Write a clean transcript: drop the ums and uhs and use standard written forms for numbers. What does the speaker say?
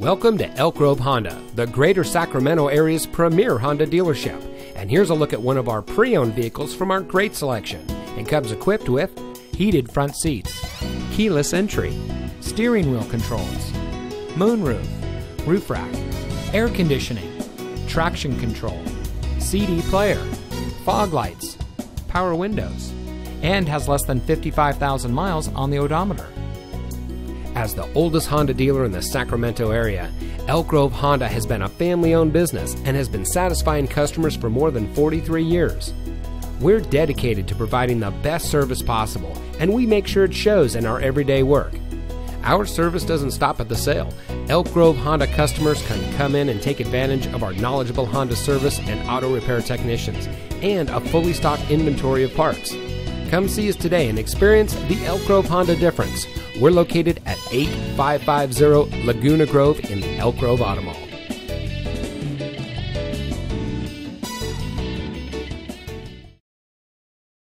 Welcome to Elk Grove Honda, the greater Sacramento area's premier Honda dealership. And here's a look at one of our pre-owned vehicles from our great selection, and comes equipped with heated front seats, keyless entry, steering wheel controls, moonroof, roof rack, air conditioning, traction control, CD player, fog lights, power windows, and has less than 55,000 miles on the odometer. As the oldest Honda dealer in the Sacramento area, Elk Grove Honda has been a family-owned business and has been satisfying customers for more than 43 years. We're dedicated to providing the best service possible, and we make sure it shows in our everyday work. Our service doesn't stop at the sale. Elk Grove Honda customers can come in and take advantage of our knowledgeable Honda service and auto repair technicians, and a fully stocked inventory of parts. Come see us today and experience the Elk Grove Honda difference. We're located at 8550 Laguna Grove in the Elk Grove Auto Mall.